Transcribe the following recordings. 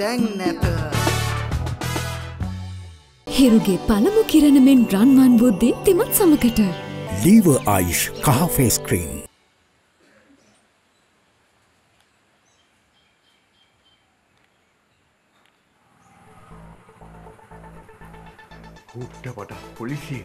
දෙයක් නැත. හිරුගේ පළමු කිරණ මෙන් රන්වන් බුද්ධි තිමත් සමකට. Lever Aish Kaha Face Cream. What about the police?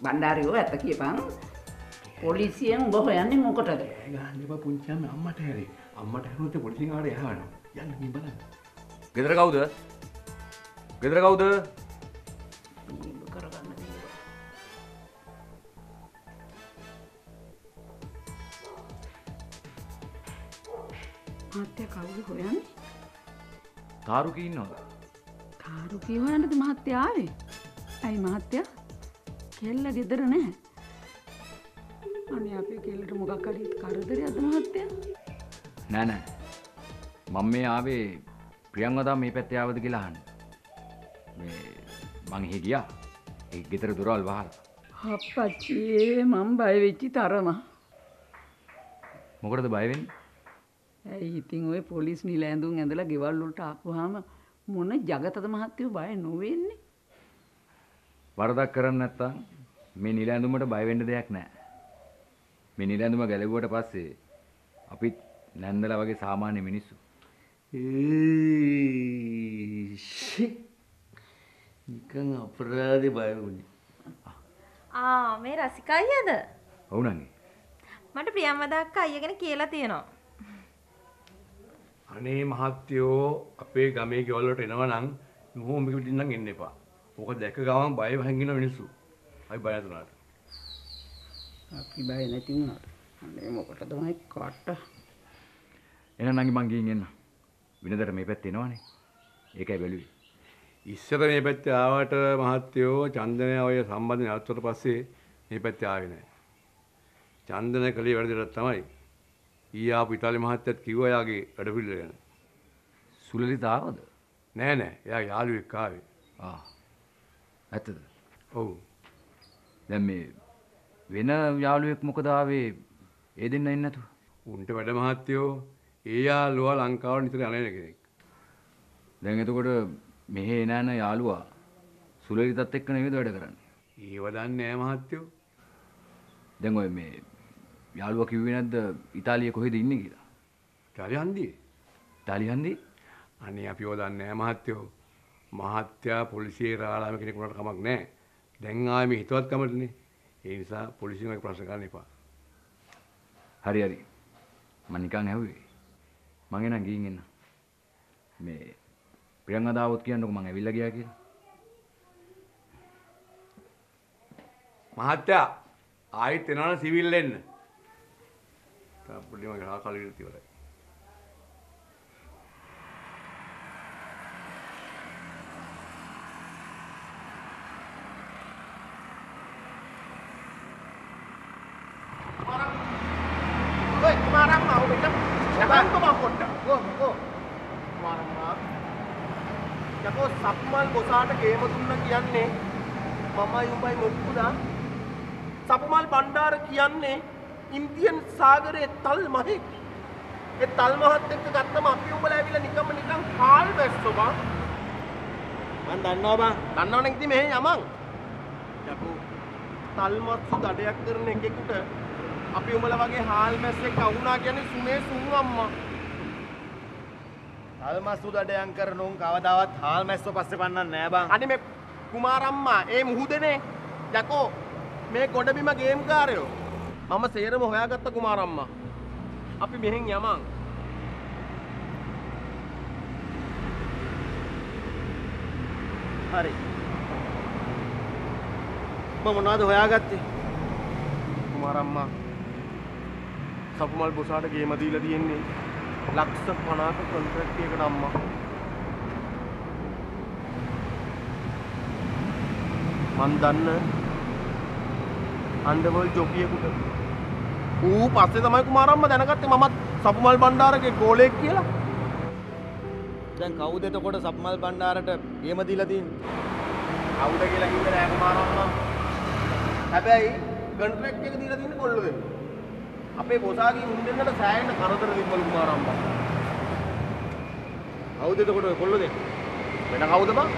බණ්ඩාරියෝ ඇත්ත කියපන් පොලිසියෙන් උඹ හොයන්නේ මොකටද? ගහන්න එපා පුංචියන් අම්මට හැරේ. අම්මට හැරුණොත් පොලිසියෙන් ආවට යහවනවා. යන්න මේ බලන්න. ගෙදර කවුද? ගෙදර කවුද? ඉන්න කරගන්න දෙන්න. මහත්තයා කවුද හොයන්නේ? තාරුකී ඉන්නවද? තාරුකී හොයන්නද මහත්තයා ආවේ? ඇයි මහත්තයා? කෙල්ල ගෙදර නැහැ. අනේ අපි කෙල්ලට මොකක් හරි කරදරයක්ද මහත්තයා? නෑ නෑ. මම මේ ආවේ ප්‍රියංවදා මේ පැත්තේ ආවද කියලා අහන්න. මේ මං එහෙ ගියා. ඒ ගෙදර දොරවල් වහලා. අප්පච්චි මං බය වෙච්චි තරම. මොකටද බය වෙන්නේ? ඇයි ඉතින් ඔය පොලිස් නිලැඳුන් ඇඳලා ගෙවල් වලට ආපුවාම මොන జగතද මහත්තයෝ බය නොවෙන්නේ? වරදක් කරන්නේ නැත්තම් මේ නිලැඳුමට බය වෙන්න දෙයක් නෑ. මේ නිලැඳුම ගැලෙවුවට පස්සේ අපිත් නැන්දලා වගේ සාමාන්‍ය මිනිස්සු. ඒ නිකන් අපරාධේ බය වුණේ. ආ මේ රසික අයියාද? ඔව් නංගි. මට ප්‍රියම්වදා අක්කා අයියා ගැන කියලා තියෙනවා. අනේ මහත්තයෝ අපේ ගමේ ගෙවල් වලට එනවා නම් නුඹ මෙතනින් නම් එන්න එපා. ඕක දැක ගමන් බය වහින්න මිනිස්සු. අපි බය නැතුණාට. අපි බය නැති වුණාට. අනේ මොකටද මයි කට? එන නංගි මං ගිහින් එන්න. විනදට මේ පැත්තේ එනවනේ. ඒකයි බැලුවේ. ඉස්සර මේ පැත්තේ ආවට මහත්තයෝ චන්දනයා ඔය සම්බන්ධනේ අත්වට පස්සේ මේ පැත්තේ ආවේ නැහැ. චන්දන කලේ වැඩේට තමයි. ඊය ආපු ඉතාලි මහත්තයත් කිව්වා යාගේ වැඩ පිළිවෙල ගැන. සුලලිත ආවද? නෑ නෑ. එයා යාළුවෙක් ආවේ. ආ. ඇත්තද? ඔව්. දැන් මේ වෙන යාළුවෙක් මොකද ආවේ? ඒ දෙන්න එන්නේ නැතුව. උන්ට වැඩ මහත්තයෝ ඒ යාළුවා ලංකාවට නිතර යන කෙනෙක්. දැන් එතකොට මෙහෙ එනන යාළුවා සුලලිතත් එක්ක නේද වැඩ කරන්නේ? ඒව දන්නේ නැහැ මහත්තයෝ. දැන් ඔය මේ යාළුවා කිව්වේ නැද්ද ඉතාලියේ කොහෙද ඉන්නේ කියලා? ඉතාලියන්දී. ඉතාලියන්දී? අනේ අපිව දන්නේ නැහැ මහත්තයෝ. මහත්තයා පොලිසියේ රාළාම කෙනෙක් උනාට කමක් නැහැ. දැන් ආයේ මේ හිතවත් කමටනේ. ඒ නිසා පොලිසියෙන් අර ප්‍රශ්න කරන්න එපා. හරි හරි. මම නිකන් ඇහුවේ. මං එනන් ගිහින් එන්න. මේ ප්‍රියංගදාවත් කියන්නකො මං ඇවිල්ලා ගියා කියලා. මහත්තයා ආයෙත් එනවනම් සිවිල් එන්න. තාප්පුලි මගේ ආකාලියට තියවලයි. සපුමල් බණ්ඩාර කියන්නේ ඉන්දියන් සාගරයේ තල් මහේ. ඒ තල් මහත් එක්ක ගත්තම අපි උඹලා ඇවිල්ලා නිකම්ම නිකන් කාල් වැස්සෝ බං. මං දන්නවා බං. දන්නවනේ ඉතින් මෙහෙ යමං. යකෝ තල් මත්සු දඩයක් කරන එකෙකුට අපි උඹලා වගේ හාල් මැස්සෙක් අහුණා කියන්නේ සුමේ සුන් අම්මා. තල් මත්සු දඩයන් කරන උන් කවදාවත් හාල් මැස්සෝ පස්සේ පන්නන්නේ නෑ බං. අනේ මේ කුමාරම්මා ඒ මුහුදනේ යකෝ මේ ගොඩබිම ගේම් කාරයෝ. මම සේරම හොයාගත්ත කුමාරම්මා. අපි මෙහෙන් යමං. හරි. මම මොනවද හොයාගත්තේ? කුමාරම්මා සපුමල් බොසාට ගේම දීලා තියෙන්නේ $50,000ක කොන්ට්‍රැක්ට් එකකට අම්මා. මන් දන්න අන්ඩර්වර්ල්ඩ් ජොකියෙකුට ඌ පස්සේ තමයි කුමාරම්ම දැනගත්තේ මමත් සපුමල් බණ්ඩාරගේ ගෝලෙක් කියලා. දැන් කවුද එතකොට සපුමල් බණ්ඩාරට ගේම දීලා තියෙන්නේ? කවුද කියලා කිව්වේ නෑ කුමාරම්ම. හැබැයි කොන්ට්‍රැක්ට් එක දීලා තියෙන්නේ කොල්ලෝ දෙන්න. අපේ බොසාගේ මුන් දෙන්නට සෑහෙන කරදර තිබ්බලු කුමාරම්ම. කවුද එතකොට කොල්ලෝ දෙන්න? වෙන කවුද බං?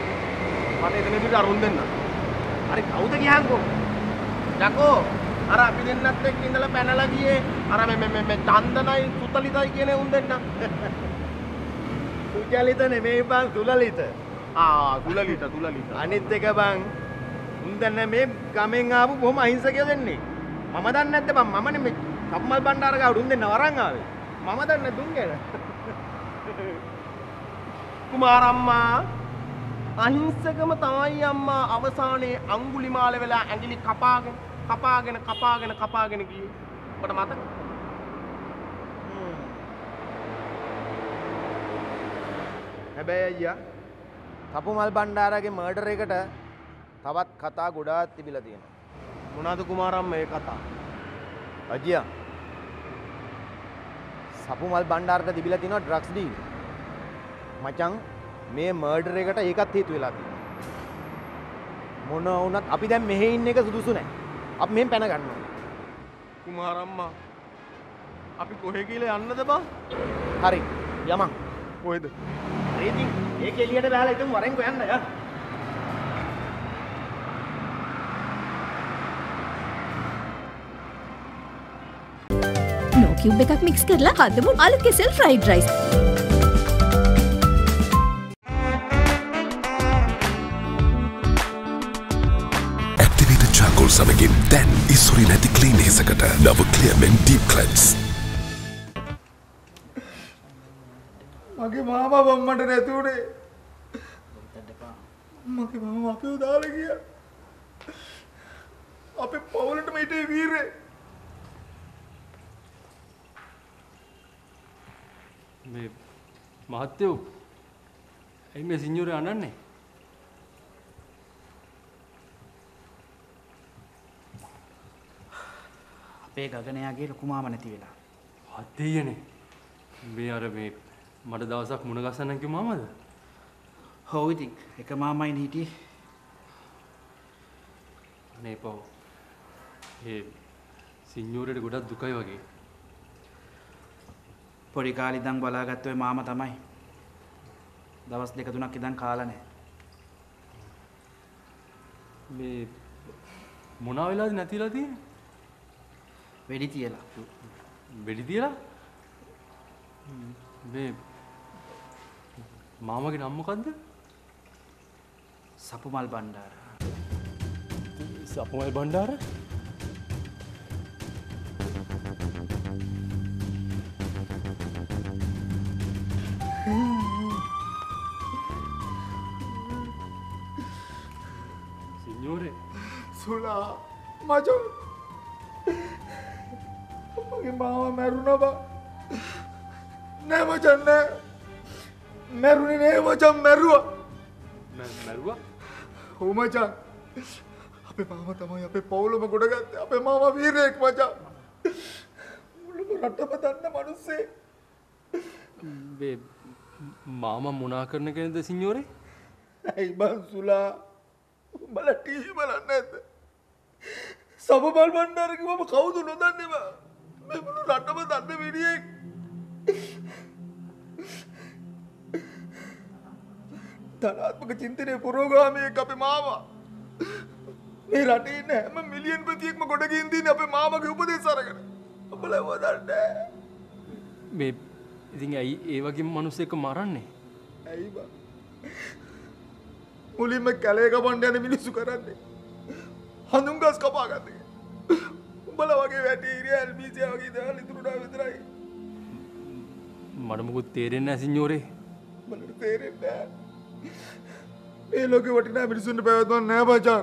මට එතන ඉඳි අරුන් දෙන්න. अरे कौद गो अरे अभी पेन लगे अरे मे चंदना सुतलिता सुचलिता ने मे बांग दुललित दुललित दुललित अनित बांग मे गमेंग भूम अहिंसकेदी मम दे मम ने कम बंडार का वरांगा मम दूंगे कुमारम्मा අහිංසකම තමයි අම්මා අවසානයේ අඟුලිමාල වෙලා ඇඟිලි කපාගෙන ගියේ. ඔබට මතකද? හැබැයි අයියා තපුමල් බණ්ඩාරගේ මර්ඩර් එකට තවත් කතා ගොඩාක් තිබිලා තියෙනවා. මොනවාද කුමාරම්ම මේ කතා? අයියා සපුමල් බණ්ඩාරට තිබිලා තියෙනවා ඩ්‍රග්ස් ඩීල්. මචං මේ මර්ඩර් එකට ඒකත් හේතු වෙලා තියෙනවා. මොන වුණත් අපි දැන් මෙහෙ ඉන්න එක සුදුසු නැහැ. අපි මෙහෙන් පැන ගන්නවා. කුමාරම්මා අපි කොහෙ කියලා යන්නද බං? හරි යමං. කොහෙද? ඉතින් ඒක එළියට බහලා ඉතින් වරෙන් කොහන්න යන්න. නෝ කියුබ් එකක් මික්ස් කරලා හදමු අලු කෙසෙල් ෆ්‍රයිඩ් රයිස්. සමගින් දැන් ඉසුරි නැති ක්ලීන් එකකට නව ක්ලියර් මෙන් ඩීප් ක්ලෙන්ස්. මගේ මාමා බම්මට නැති උනේ. මගේ මාමා අපිව දාලා ගියා. අපේ පවුලටම හිටියේ වීරේ. මේ මහත්තයෝ ඇයි මේ සින්ජුරේ අනන්නේ? අපේ ගගනයාගේ ලොකු මාම නැති වෙලා. හදියනේ. මේ අර මේ මඩ දවසක් මුණ ගසන්න කිව්ව මාමද? ඔව් ඉතින් එක මාමයි නීටි. අනේ පො. ඒ සින්ියෝරේට ගොඩක් දුකයි වගේ. පොඩි කාලේ ඉඳන් බලාගත්ත ඔය මාම තමයි. දවස් දෙක තුනක් ඉඳන් කාලා නැහැ. මේ මොනවා වෙලාද නැතිලා තියෙන්නේ? වෙඩි තියලා මේ මාමගේ නම මොකද්ද? සපුමල් බණ්ඩාර සින්ියෝරේ සුලා මචං मामा मेरुना बा नहीं मचन नहीं मेरुनी नहीं मचन मेरुआ हो मचा अपे मामा तमाय अपे पावलो में गुड़गा अपे मामा वीर एक मचा मुल्लो को रट्टा बताना मनुष्य बे मामा मुना करने के लिए सिंयोरे नहीं बंसुला बलटी बलने सब बाल बंदर की मामा खाओ तो नोदा नहीं बा मैं बोलूं रातों में दांत में बीड़ी एक धनात्मक चिंतन है पुरोगा हमें एक अपे मामा मेरी रातें इन्हें मैं मिलियन प्रति एक मकोड़ा की इंदी ने अपे मामा के ऊपर देश सारे करे अपने वो दांत है मैं इतने ये वाकी मनुष्य को मारन नहीं ये बात मुली मैं कलेगा बंदे ने मिली सुकरान ने हनुंगा इसका पागा दे मड़म को तेरे ना सिंयोरे मड़म तेरे ना ये लोग के वटीना मेरी सुन पे तो नया बचा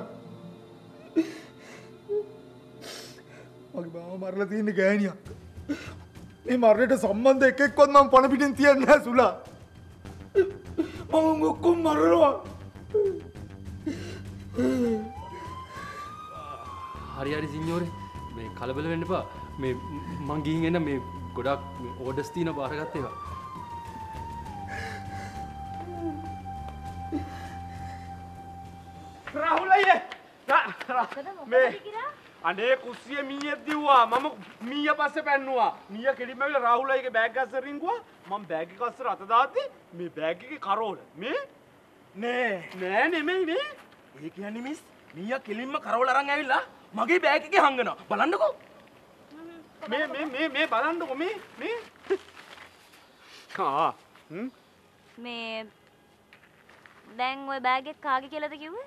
मगर बाबा मारला तीन गया नहीं මරණයට සම්බන්ධ එකෙක්වත් මම පණ පිටින් තියන්නේ නැහැ සුලා. මම ඔක්කොම මරනවා. හරි හරි සින්ජෝරේ මේ කලබල වෙන්න එපා. මේ මං ගිහින් එන්න මේ ගොඩක් ඕඩර්ස් තියෙනවා බාරගත්ත ඒවා. राहुल ये मैं अने कुसिये मिया दिवा मामा मिया पास से पहन हुआ मिया केरी में भी राहुल ये के बैग का सर रिंग हुआ माम बैग का सर आता दादी मैं बैग के खरोल मैं नहीं नहीं मैं नहीं एक यानी मिस मिया केरी में खरोल रंग आया ला मगे बैग के हंगना बालंड को मैं बालंड को मैं कहाँ मैं बैंक वो बैग के कागे के लिए तो क्यों है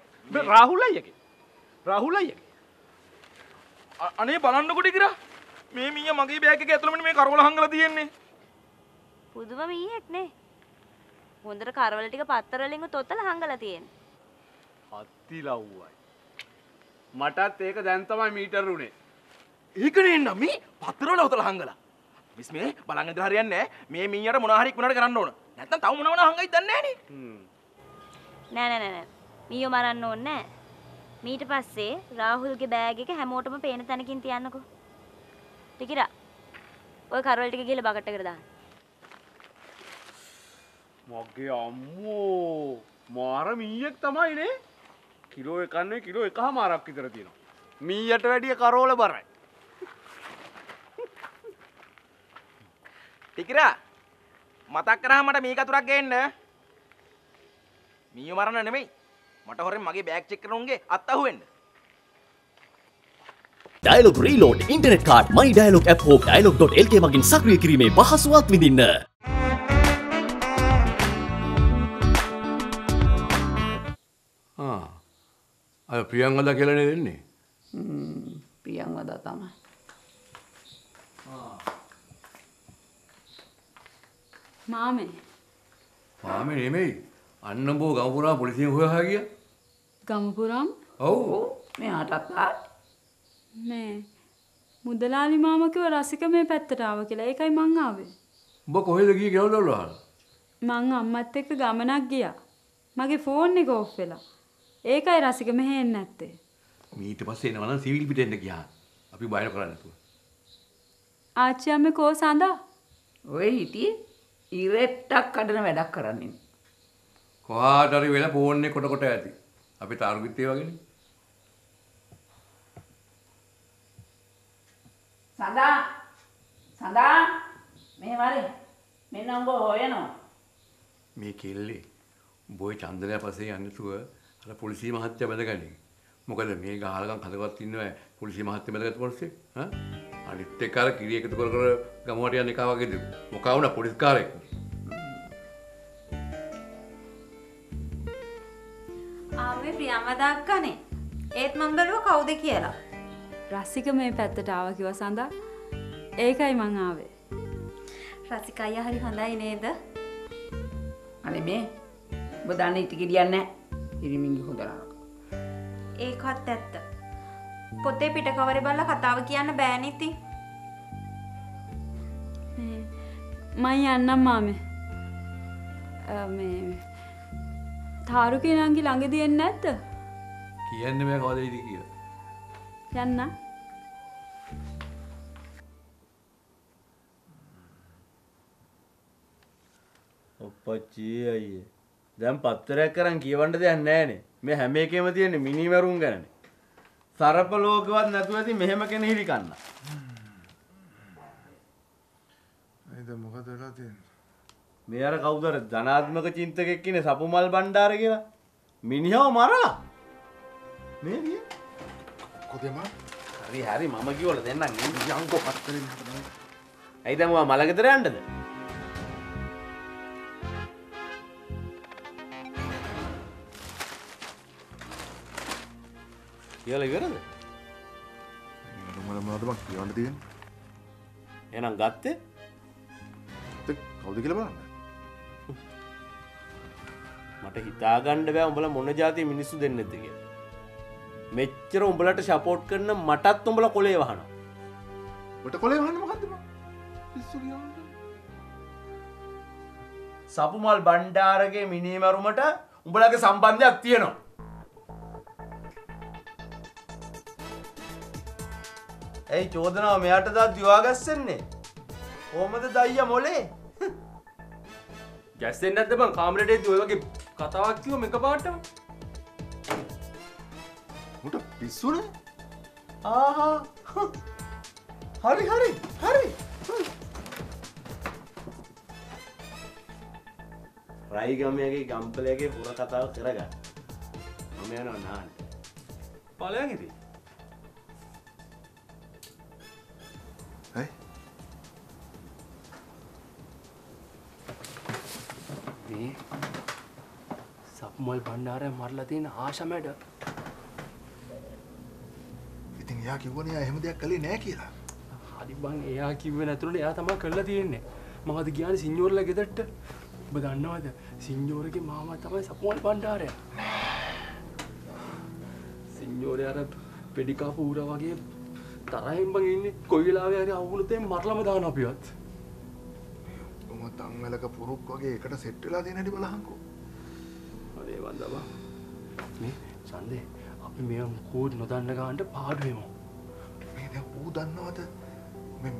राहुल आये के अने बालांडो को डिगरा मैं मिया मगे बैग के कहते लोग मैं कारवाला हंगला दिए ने पुदुवा मिया इतने उन्दर कारवाले टी का पात्तर वालेंगो तोतल हंगला दिए ने हाथी लाऊँ आये मटा ते का जानता हूँ मीटर रूने एक ने ना मी पात्तर वाला तोतल हंगला इसमें बालांगे धारियाँ ने मैं मिया रा मुनाहरी कुनार करान मियो मारा नोन ना मीट पास से राहुल के बैग के हैमोट में पेन ताने किंतु यान को ठीक है रा वो कारवाल टिके के लिए बागट टकर दान मगे अम्मो मारा मिया एक तमाई ने किलो एक कहाँ मारा आपकी तरह दिया मिया ट्रेडिया कारवाल बार है ठीक है रा मता करा हमारा मिया का तुरा गेंड है मियो मारा ना नहीं मटा हो रहे मगे बैग चेक करोंगे आता हुए Dialog reload internet card my Dialog app हो dialog.lk मगिन सक्रिय करी में बहसुआत विदिन हां अरे प्रियांगदा केलाने देने प्रियांगदा तामा हां मामे मामे नेमे अन्नबो गांवपुरा पुलिस में हुआ है क्या? गांवपुरा? ओ मैं आता था। मैं मुदलाली मामा के वरासिका में पैतरा आवे के लाये कई माँगा आवे। बक कोई लगी क्या उल्लू लाल? माँगा अम्मा तेरे के गामना गया। मगे फोन नहीं को फेला। एक आई रासिका में है नत्ते। मीट बस सेना वाला सिविल भी टेंड किया। अभी बाहर कराने तो। आज या मैं को सांदा? वही थी। इरेट्टा कटन කොහා හරි වෙලා ෆෝන් එක කොට කොට ඇති. අපි තාරුගිත් ඒ වගේනේ. සඳා මේ වරේ මෙන්න උඹ හොයනවා. මේ කෙල්ලේ බොයි චන්දනය පස්සේ යන්න තුව අර පොලිසිය මහත්තයා බඳගන්නේ. මොකද මේ ගහලකම් කඩවත් ඉන්නවා පොලිසිය මහත්තයා බඳගත්ත පස්සේ හා අනිත් එක්ක අර කිරි එකතු කර කර ගමුවට යන එකා වගේද මොකා වුණා පොලිස් කාරෙක්. आमे प्रियांवदाक का ने एक मंगल वो काउ देखिये ला राशिका में पैतरा टावा की वसांदा एक आई माँगा आवे राशिका यह हरी हंदा ही नहीं था अने मैं बुदाने इतिकिरिया ने इरिमिंगी होता रहा एक हाथ तत्त पोते पिटा कवरे बाला खताव किया न बहनी थी माय अन्ना मामे मैं थारू के नांगी लांगे दिए नत किया ने मैं कहा दे दी किया जानना ओपची आइए दम पत्तरे करन की वंड दे अन्ने ने मैं हमें के मत ने मिनी मरूंगा ने सारा पर लोग के बाद नतु थी मेहम के नहीं लिखाना नहीं तो मुखा देला दे मेरा काउंटर धनात्मक चिंतक एक किने सापुमाल बंडार के ना मिनिया हमारा मैं भी कुछ माँ हरी हरी मामा की बोलते हैं ना मिनिया उनको पत्ते नहीं इधर मुआ माला किधर आंटे थे क्या लगे रहते यार तुम्हारे मुनाद में क्या आंटे थे ये ना गाते तो काउंटर के लिए बांध मटे हितागंड वे उम्बला मोने जाती मिनिस्टर देने देंगे मैं चलो उम्बला टे शापोट करना मटा तो उम्बला कोले वाहना मटे कोले वाहना मखाते माँ සපුමල් බණ්ඩාරගේ මිනීමරුමට උඹලගේ සම්බන්ධයක් තියෙනවා. ඇයි චෝදනාව මෙයාට දාලා දිවාගස්සන්නේ? කොහමද දයියා මොලේ? ගැස්සෙන්නේ නැද්ද බං කාමරේදී ඔය වගේ කතාවක් කිව්ව මේකපාරටම? උට පිස්සුනේ? ආහා. හරි හරි හරි. රයිගමයාගේ ගම්පලයාගේ පුර කතාව කරගන්න. මම යනවා නාන්න. පලයන් ඉතින්. හයි. මේ සප්මල් බණ්ඩාරය මරලා තියෙන ආශමයට. ඉතින් එයා කිව්වනේ එයා එහෙම දෙයක් කළේ නෑ කියලා. හරි බං එයා කිව්වේ නැතුනේ එයා තමයි කළා තියෙන්නේ. මම අද ගියානේ සින්ජෝර්ලා ගෙදරට. ඔබ දන්නවද සින්ජෝරගේ මාමා තමයි සපුමල් බණ්ඩාරයා. සින්ජෝරයා අර පෙඩිකා පූරා වගේ තරහින් බං ඉන්නේ. කොයි වෙලාවෙ හරි අවුලුතෙන් මරලම දාන අපිවත්. ඔම තංගලක පුරුක් වගේ එකට සෙට් වෙලා තියෙන හැටි බලහන්කෝ. අනේ වන්දවා. මේ සන්දේ අපි මේ කෝඩ් නොදන්න ගානට පාඩු වෙමු. මේ දැන් ඌ දන්නවද මේ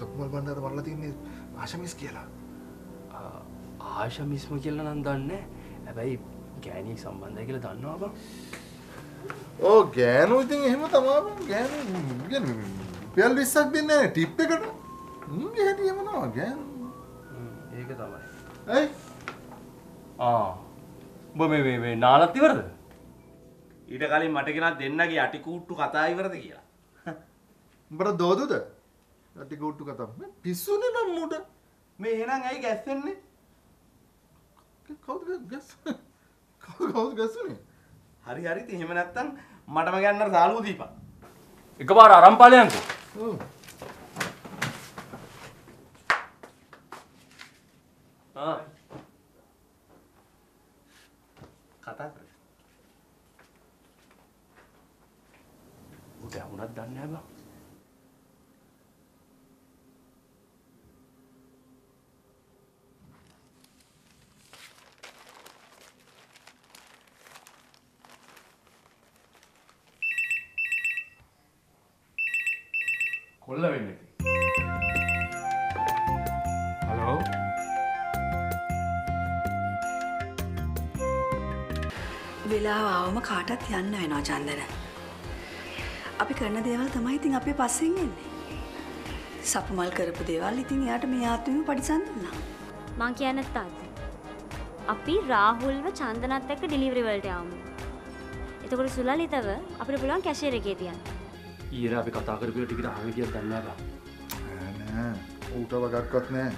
සපුමල් බණ්ඩාර වරලා තින්නේ ආශමිස් කියලා. ආශමිස්ම කියලා නම් දන්නේ. හැබැයි ගෑණියෙක් සම්බන්ධයි කියලා දන්නවා බං. ඕ ගෑනු ඉතින් එහෙම තමයි බං. ගෑනු 20ක් දෙන්නේ නැහැ ටිප් එකට. මේ හැටි එහෙම නෝ ගෑනු. ඒක තමයි. ඇයි? ආ. ඔබ මේ නාලත් ඉවරද? ඊට කලින් මට කෙනා දෙන්නගේ අටි කූට්ටු කතා ඉවරද කියලා. උඹට දෝදුද? අටි කූට්ටු කතා. පිස්සුනේ මම මුඩ. මේ එහෙනම් ඇයි ගැස්සෙන්නේ? කවුද ගැස්? කවුද ගැස්සුනේ? හරි හරි ඉතින් එහෙම නැත්තම් මටම ගන්න සාලුව දීපන්. එකපාර අරන් පාලයන්කෝ. ඔව්. ආ. කතා කර. උදේ වුණත් දන්නේ නැහැ බං. කොල්ල වෙන්නේ. හලෝ. වෙලාව ආවම කාටත් යන්න වෙනවා චන්දන. අපි කරන දේවල් තමයි ඉතින් අපේ පස්සෙන් එන්නේ. සපුමල් කරපු දේවල් ඉතින් එයාට මේ ආත්මෙම පරිසම් දුන්නා. මං කියන්නේ තාත්තා. අපි රාහුල්ව චන්දනත් එක්ක ඩිලිවරි වලට යවමු. එතකොට සුලලිතව අපිට පුළුවන් කැෂියර් එකේ තියන්න. ඊර අපි කතා කරපු ටිකට අහගෙන ගියත් දන්නේ නැහැ. නෑ නෑ. ඌට වගක්වත් නෑ.